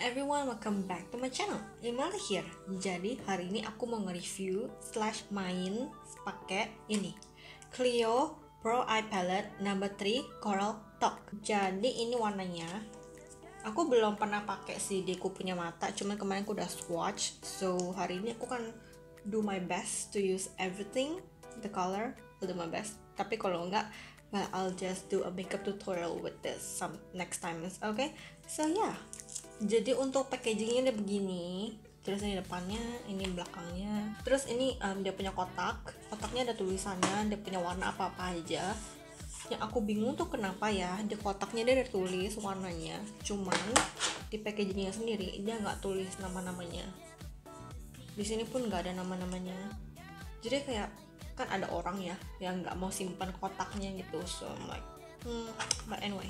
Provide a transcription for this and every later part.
everyone, welcome back to my channel. Imal here. Jadi hari ini aku mau nge-review slash main pakai ini Clio Pro Eye Palette number 3 Coral Talk. Jadi ini warnanya aku belum pernah pakai sih di aku punya mata, cuman kemarin aku udah swatch. So hari ini aku kan do my best to use everything the color, I'll do my best. Tapi kalau enggak, well, I'll just do a makeup tutorial with this some next time, okay? So yeah, jadi untuk packagingnya dia begini. Terus ini depannya, ini belakangnya. Terus ini dia punya kotak. Kotaknya ada tulisannya, dia punya warna apa-apa aja. Yang aku bingung tuh kenapa ya di kotaknya dia ada tulis warnanya, cuman di packagingnya sendiri dia nggak tulis nama-namanya. Di sini pun nggak ada nama-namanya. Jadi kayak kan ada orang ya yang nggak mau simpan kotaknya gitu, so I'm like but anyway,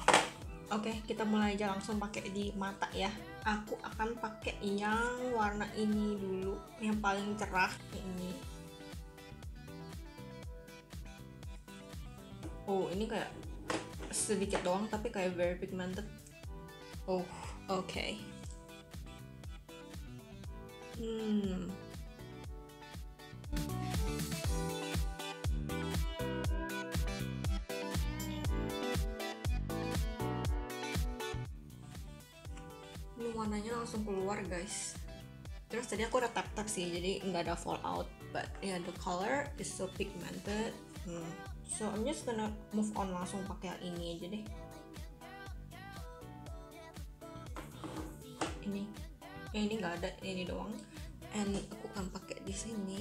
oke, kita mulai aja langsung pakai di mata ya. Aku akan pakai yang warna ini dulu, yang paling cerah ini. Oh, ini kayak sedikit doang tapi kayak very pigmented. Oh, oke. Ini warnanya langsung keluar guys. Terus tadi aku udah tap-tap sih, jadi nggak ada fallout, but yeah, the color is so pigmented. So I'm just gonna move on, langsung pakai yang ini aja deh. Ini ya, ini nggak ada, ini doang. And aku akan pakai di sini.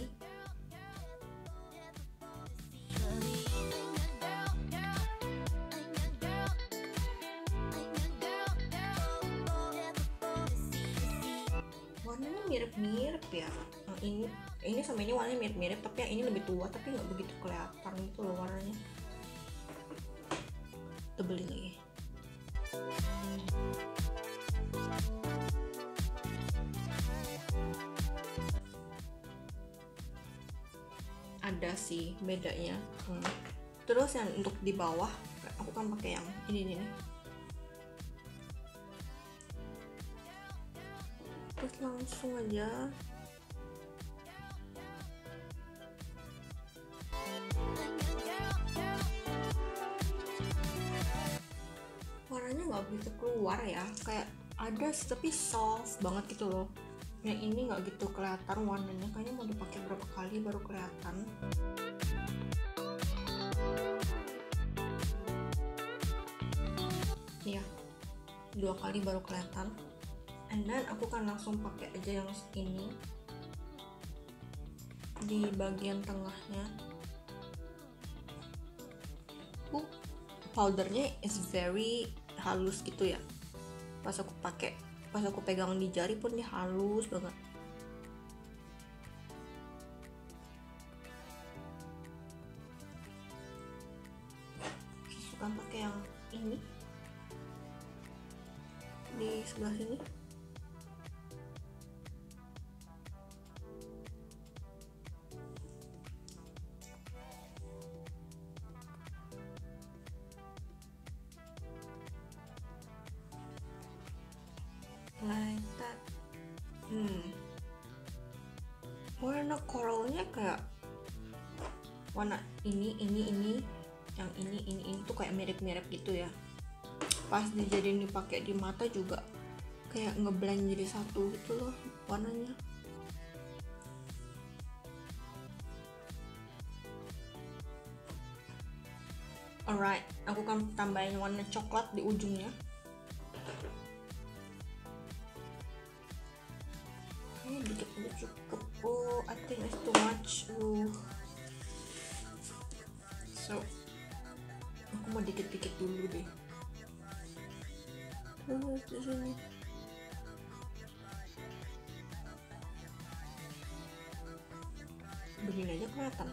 Warnanya mirip-mirip ya. Nah, ini sama ini warnanya mirip-mirip, tapi yang ini lebih tua, tapi nggak begitu kelihatan gitu loh warnanya. Tebelin lagi. Ada sih bedanya. Terus yang untuk di bawah, aku kan pakai yang ini nih. Terus langsung aja. Warnanya nggak begitu keluar ya, kayak ada tapi soft banget gitu loh. Yang ini nggak gitu kelihatan warnanya, kayaknya mau dipakai berapa kali baru kelihatan. Iya, 2 kali baru kelihatan. And then aku kan langsung pakai aja yang ini di bagian tengahnya. Powdernya is very halus gitu ya. Pas aku pakai, pas aku pegang di jari pun dia halus banget. Suka pakai yang ini di sebelah sini. Like that. Warna coralnya kayak warna ini, yang ini tuh kayak mirip-mirip gitu ya. Pas dijadiin dipakai di mata juga kayak ngeblend jadi satu gitu loh warnanya. Alright, aku akan tambahin warna coklat di ujungnya. Dikit-dikit cukup. Oh, I think it's too much. So aku mau dikit-dikit dulu deh. Terus di sini begini aja kelihatan.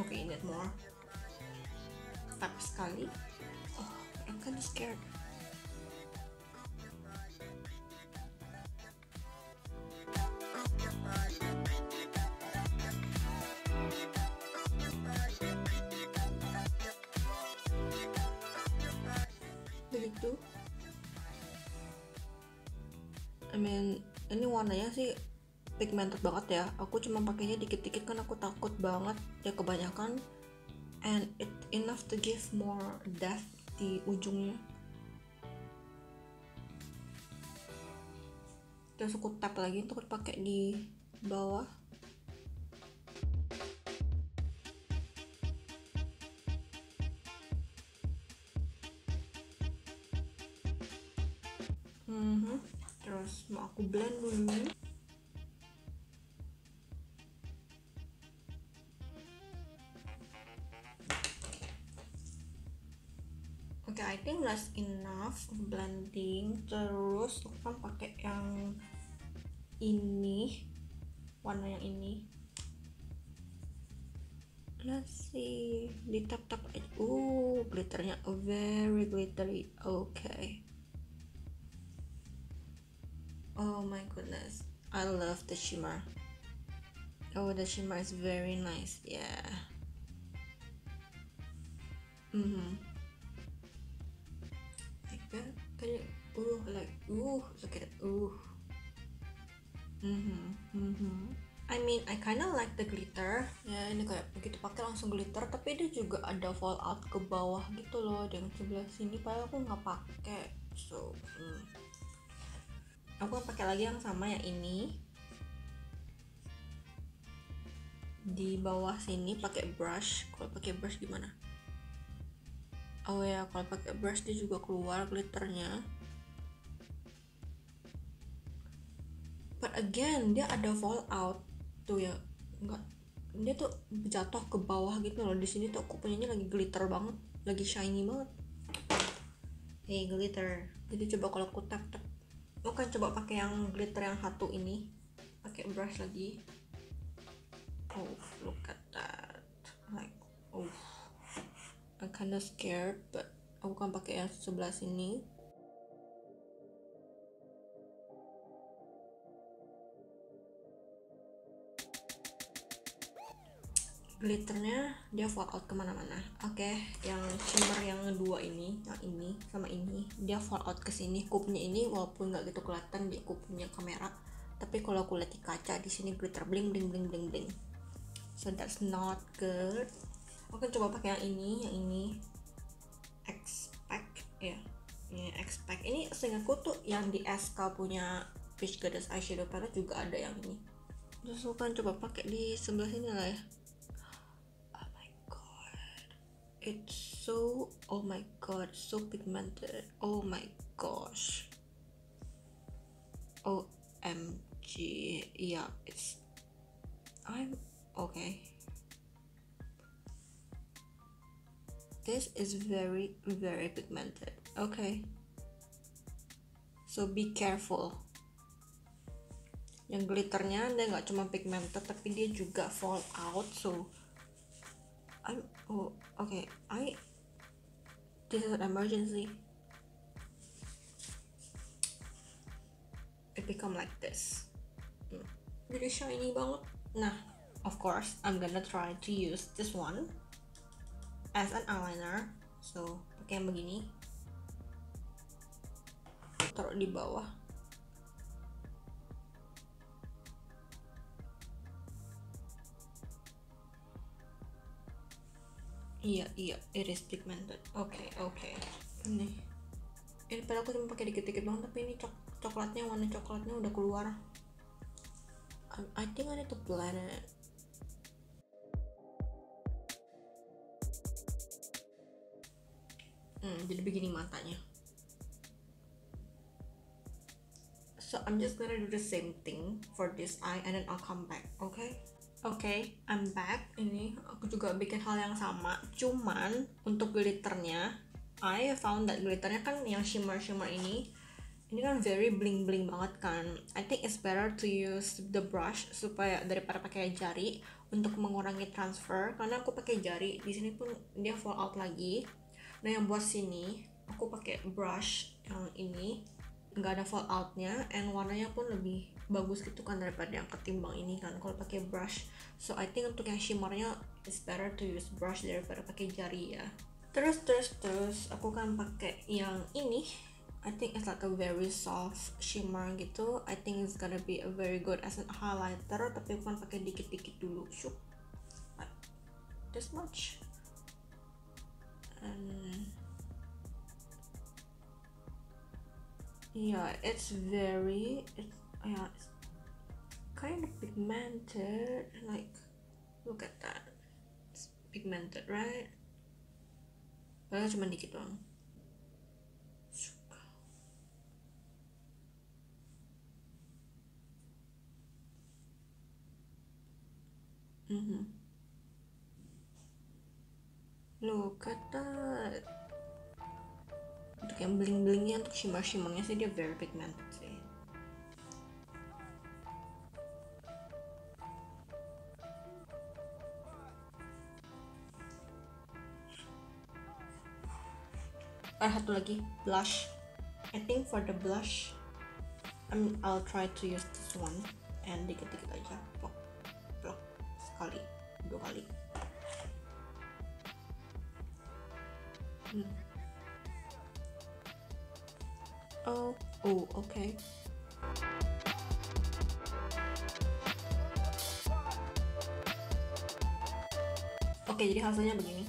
Oke, ini more tap sekali. Oh, I'm kind of scared. ini warnanya sih pigmented banget ya. Aku cuma pakainya dikit-dikit kan aku takut banget ya kebanyakan, and it enough to give more depth di ujungnya. Terus aku tap lagi untuk pakai di bawah. Terus mau aku blend dulu. Oke, I think that's enough blending. Terus aku kan pakai yang ini, warna yang ini. Let's see, di tap aja. Glitternya very glittery. Okay. Oh my goodness, I love the shimmer. Oh, the shimmer is very nice. Yeah. That kayak look at it. I mean, I kinda like the glitter. Ya, ini kayak begitu pakai langsung glitter, tapi dia juga ada fallout ke bawah gitu loh, yang sebelah sini padahal aku nggak pakai. So, aku pakai lagi yang sama yang ini. Di bawah sini pakai brush. Kalau pakai brush gimana? Oh ya, kalau pakai brush dia juga keluar glitternya. But again, dia ada fallout tuh ya, nggak, dia tuh jatuh ke bawah gitu loh. Di sini tuh aku punyanya lagi glitter banget, lagi shiny banget. Hey glitter. Jadi coba kalau aku tap, aku kan coba pakai yang glitter yang satu ini, pakai brush lagi. Oh, look at that. Like, oh. I'm kinda scared, but aku kan pakai yang sebelah sini. Glitternya dia fallout kemana-mana. Oke, yang shimmer yang dua ini, yang ini sama ini, dia fallout ke sini. Kupnya ini walaupun nggak gitu kelihatan di kupnya kamera, tapi kalau aku lihat di kaca di sini glitter bling. So that's not good. Oke, coba pakai yang ini X-Pack ya. Ini X-Pack. Ini seingatku tuh yang di SK punya Peach Goddess Eyeshadow Palette juga ada yang ini. Terus aku kan coba pakai di sebelah sini lah ya. Oh my god. It's so, oh my god, so pigmented. Oh my gosh. OMG. Yeah, it's I'm okay. This is very pigmented. Okay, so be careful. Yang glitternya dia nggak cuma pigmented, tapi dia juga fallout. So, this is an emergency. It become like this. Really shiny banget. Nah, of course, I'm gonna try to use this one as an eyeliner. So, pakai yang begini. Taruh di bawah. Iya, it is pigmented. Okay. Ini. Ini padahal aku cuma pakai dikit-dikit doang, tapi ini coklatnya, warna coklatnya udah keluar. I think I need to blend it. Jadi begini matanya. So I'm just gonna do the same thing for this eye and then I'll come back, okay? Okay, I'm back. Ini aku juga bikin hal yang sama, cuman untuk glitternya, I found that glitternya kan yang shimmer ini kan very bling banget kan. I think it's better to use the brush supaya daripada pakai jari untuk mengurangi transfer, karena aku pakai jari di sini pun dia fallout lagi. Nah, yang buat sini aku pakai brush yang ini, nggak ada falloutnya, and warnanya pun lebih bagus gitu kan daripada yang ketimbang ini kan kalau pakai brush. So I think untuk yang shimmernya it's better to use brush daripada pakai jari ya. Terus aku kan pakai yang ini I think it's like a very soft shimmer gitu. I think it's gonna be a very good as a highlighter, tapi bukan pakai dikit-dikit dulu, syuk, like this much. And yeah, it's very, it's kind of pigmented. Like, look at that, it's pigmented, right? Padahal cuma dikit doang. Look at that. Untuk yang bling-blingnya, untuk shimmer-shimmernya sih dia very pigmented sih. Ada satu lagi, blush. I think for the blush, I'll try to use this one. And dikit-dikit aja, plok sekali, dua kali. Okay. Oke, jadi hasilnya begini.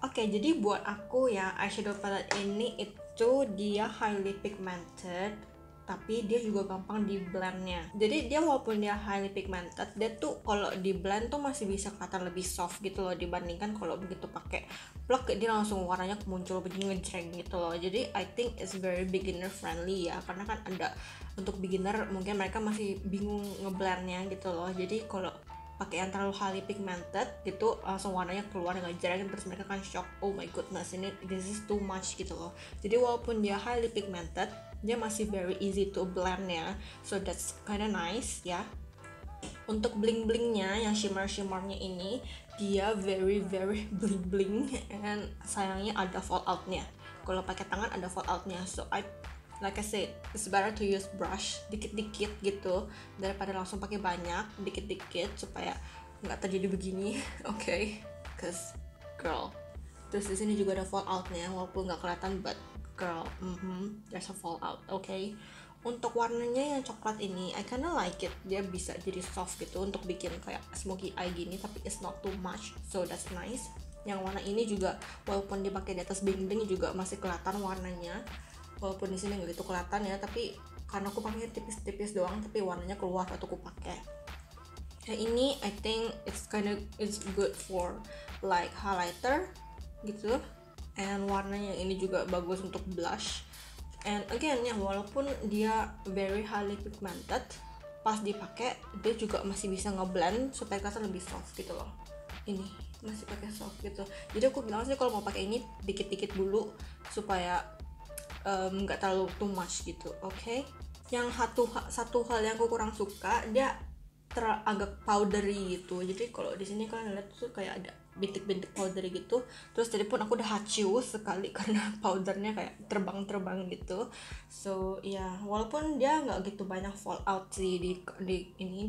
Oke, jadi buat aku ya, eyeshadow palette ini itu dia highly pigmented, tapi dia juga gampang di blendnya. Jadi dia walaupun dia highly pigmented, dia tuh kalau di blend tuh masih bisa kelihatan lebih soft gitu loh, dibandingkan kalau begitu pakai plug dia langsung warnanya muncul begini, ngejreng gitu loh. Jadi I think it's very beginner friendly ya, karena kan ada untuk beginner mungkin mereka masih bingung ngeblendnya gitu loh. Jadi kalau pakai yang terlalu highly pigmented gitu langsung warnanya keluar dengan jarang, terus mereka kan shock, oh my goodness, ini this is too much gitu loh. Jadi walaupun dia highly pigmented, dia masih very easy to blend ya, so that's kinda nice ya. Untuk bling-blingnya, yang shimmer-shimmernya ini dia very bling-bling, and sayangnya ada falloutnya. Kalau pakai tangan ada falloutnya, so like I said, it's better to use brush dikit-dikit gitu daripada langsung pakai banyak dikit-dikit supaya nggak terjadi begini, okay? Cause girl, terus di sini juga ada falloutnya walaupun nggak kelihatan, but girl, there's a fallout, okay? Untuk warnanya yang coklat ini, I kinda like it. Dia bisa jadi soft gitu untuk bikin kayak smoky eye gini, tapi it's not too much, so that's nice. Yang warna ini juga walaupun dipakai di atas bling-bling juga masih kelihatan warnanya. Walaupun di sini nggak gitu kelihatan ya, tapi karena aku pakai tipis-tipis doang, tapi warnanya keluar waktu aku pakai. Yang ini I think it's good for like highlighter gitu, and warnanya ini juga bagus untuk blush. And again ya, walaupun dia very highly pigmented, pas dipakai dia juga masih bisa ngeblend supaya kelihatan lebih soft gitu loh. Ini masih pakai soft gitu. Jadi aku bilang sih kalau mau pakai ini dikit-dikit dulu supaya nggak terlalu too much gitu, okay? Yang satu hal yang aku kurang suka, dia agak powdery gitu. Jadi kalau di sini kalian lihat tuh kayak ada bintik-bintik powdery gitu. Terus tadi pun aku udah haciu sekali karena powdernya kayak terbang-terbang gitu. So ya, walaupun dia nggak gitu banyak fallout sih di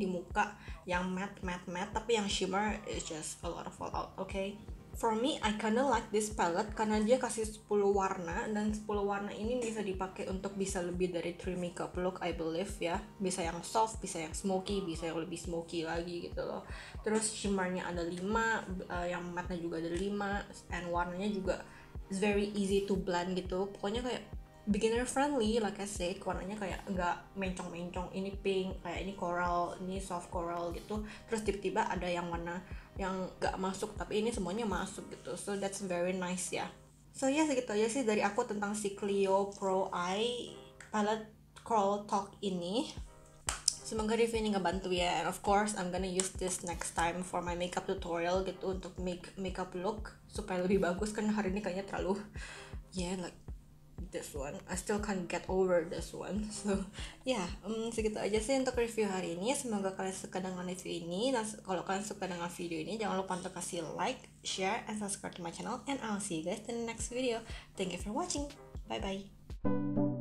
muka yang matte, tapi yang shimmer is just a lot of fallout, okay? For me, I kinda like this palette karena dia kasih 10 warna, dan 10 warna ini bisa dipakai untuk bisa lebih dari 3 makeup look, I believe ya. Bisa yang soft, bisa yang smoky, bisa yang lebih smoky lagi gitu loh. Terus shimmernya ada 5, yang matte juga ada 5, and warnanya juga it's very easy to blend gitu. Pokoknya kayak beginner friendly, like I said. Warnanya kayak nggak mencong-mencong, ini pink, kayak ini coral, ini soft coral gitu. Terus tiba-tiba ada yang warna yang gak masuk, tapi ini semuanya masuk gitu, so that's very nice ya. So ya, segitu aja sih dari aku tentang si Clio Pro Eye Palette Curl Talk ini. Semoga review ini ngebantu ya, and of course I'm gonna use this next time for my makeup tutorial gitu, untuk makeup look supaya lebih bagus, karena hari ini kayaknya terlalu like this one, I still can't get over this one. So yeah, segitu aja sih untuk review hari ini. Semoga kalian suka dengan review ini, dan kalau kalian suka dengan video ini, jangan lupa untuk kasih like, share, and subscribe to my channel, and I'll see you guys in the next video. Thank you for watching, bye bye.